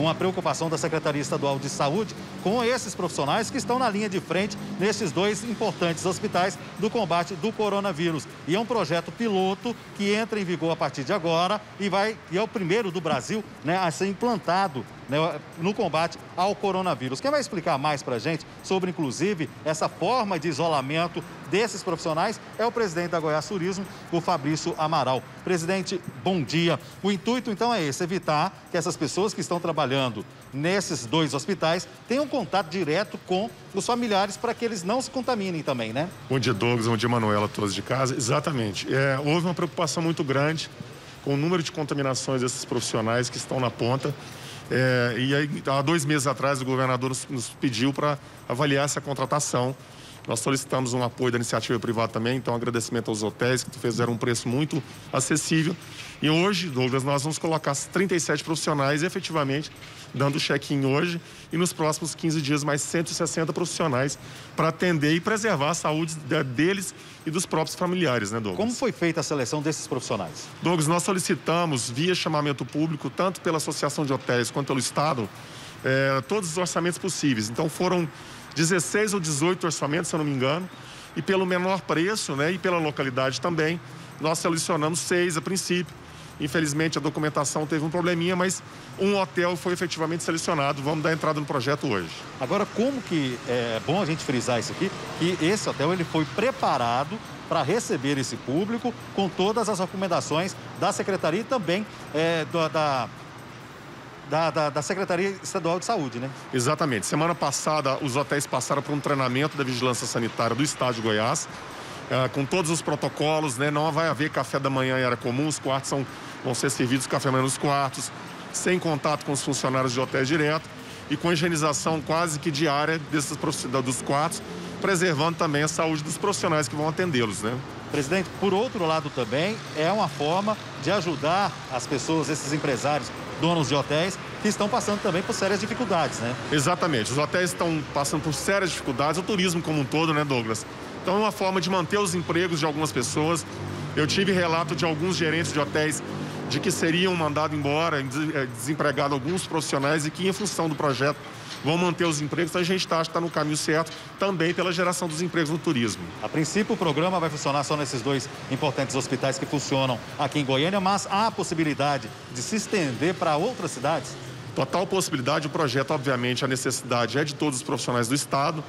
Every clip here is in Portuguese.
uma preocupação da Secretaria Estadual de Saúde com esses profissionais que estão na linha de frente nesses dois importantes hospitais do combate do coronavírus. E é um projeto piloto que entra em vigor a partir de agora e é o primeiro do Brasil, né, a ser implantado, né, no combate ao coronavírus. Quem vai explicar mais para a gente sobre, inclusive, essa forma de isolamento desses profissionais é o presidente da Goiás Turismo, o Fabrício Amaral. Presidente, bom dia. O intuito, então, é esse, evitar que essas pessoas que estão trabalhando nesses dois hospitais tenham contato direto com os familiares para que eles não se contaminem também, né? Bom dia, Douglas. Bom dia, Manuela, todos de casa. Exatamente. Houve uma preocupação muito grande com o número de contaminações desses profissionais que estão na ponta. E aí, há 2 meses atrás, o governador nos pediu para avaliar essa contratação. Nós solicitamos um apoio da iniciativa privada também, então agradecimento aos hotéis que fizeram um preço muito acessível. E hoje, Douglas, nós vamos colocar 37 profissionais efetivamente dando check-in hoje e nos próximos 15 dias mais 160 profissionais para atender e preservar a saúde deles e dos próprios familiares, né, Douglas? Como foi feita a seleção desses profissionais? Douglas, nós solicitamos via chamamento público, tanto pela Associação de Hotéis quanto pelo Estado, todos os orçamentos possíveis. Então foram 16 ou 18 orçamentos, se eu não me engano, e pelo menor preço, né, e pela localidade também, nós selecionamos 6 a princípio. Infelizmente, a documentação teve um probleminha, mas um hotel foi efetivamente selecionado. Vamos dar entrada no projeto hoje. Agora, como que é bom a gente frisar isso aqui, que esse hotel ele foi preparado para receber esse público com todas as recomendações da Secretaria e também da Secretaria Estadual de Saúde, né? Exatamente. Semana passada, os hotéis passaram por um treinamento da Vigilância Sanitária do Estado de Goiás, com todos os protocolos, né? Não vai haver café da manhã em área comum, os quartos vão ser servidos café da manhã nos quartos, sem contato com os funcionários de hotéis direto e com higienização quase que diária dos quartos, preservando também a saúde dos profissionais que vão atendê-los, né? Presidente, por outro lado também, é uma forma de ajudar as pessoas, esses empresários, donos de hotéis, que estão passando também por sérias dificuldades, né? Exatamente. Os hotéis estão passando por sérias dificuldades, o turismo como um todo, né, Douglas? Então é uma forma de manter os empregos de algumas pessoas. Eu tive relato de alguns gerentes de hotéis de que seriam mandados embora, desempregados alguns profissionais e que, em função do projeto, vão manter os empregos. Então a gente acha que está no caminho certo também pela geração dos empregos no turismo. A princípio, o programa vai funcionar só nesses dois importantes hospitais que funcionam aqui em Goiânia, mas há a possibilidade de se estender para outras cidades? Total possibilidade. O projeto, obviamente, a necessidade é de todos os profissionais do Estado.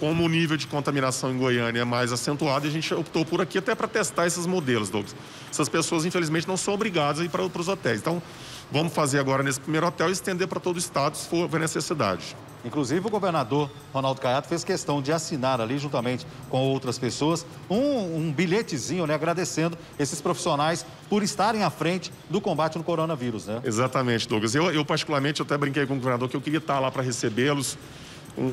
Como o nível de contaminação em Goiânia é mais acentuado, a gente optou por aqui até para testar esses modelos, Douglas. Essas pessoas, infelizmente, não são obrigadas a ir para os hotéis. Então, vamos fazer agora nesse primeiro hotel e estender para todo o estado, se for necessidade. Inclusive, o governador Ronaldo Caiado fez questão de assinar ali, juntamente com outras pessoas, um bilhetezinho, né, agradecendo esses profissionais por estarem à frente do combate ao coronavírus, né? Exatamente, Douglas. Eu particularmente, até brinquei com o governador que eu queria estar lá para recebê-los,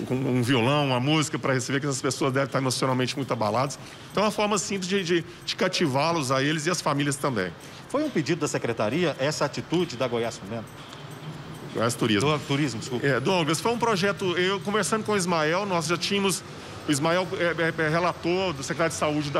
com um violão, uma música para receber, que essas pessoas devem estar emocionalmente muito abaladas. Então, é uma forma simples de cativá-los a eles e as famílias também. Foi um pedido da Secretaria essa atitude da Goiás Turismo? Goiás Turismo. Turismo, desculpa. Douglas, foi um projeto, eu conversando com o Ismael, nós já tínhamos, o Ismael relatou, do secretário de Saúde,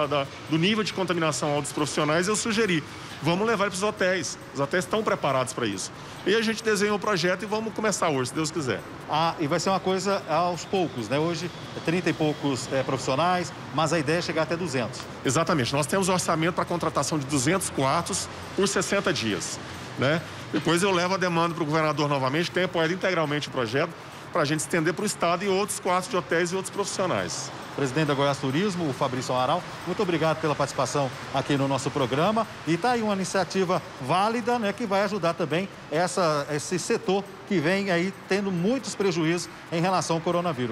do nível de contaminação dos profissionais, eu sugeri, vamos levar para os hotéis estão preparados para isso. E a gente desenhou o projeto e vamos começar hoje, se Deus quiser. Ah, e vai ser uma coisa aos poucos, né? Hoje, 30 e poucos profissionais, mas a ideia é chegar até 200. Exatamente, nós temos orçamento para a contratação de 200 quartos por 60 dias, né? Depois eu levo a demanda para o governador novamente, tem apoiado integralmente o projeto, para a gente estender para o Estado e outros quartos de hotéis e outros profissionais. Presidente da Goiás Turismo, o Fabrício Amaral, muito obrigado pela participação aqui no nosso programa. E está aí uma iniciativa válida, né, que vai ajudar também esse setor que vem aí tendo muitos prejuízos em relação ao coronavírus.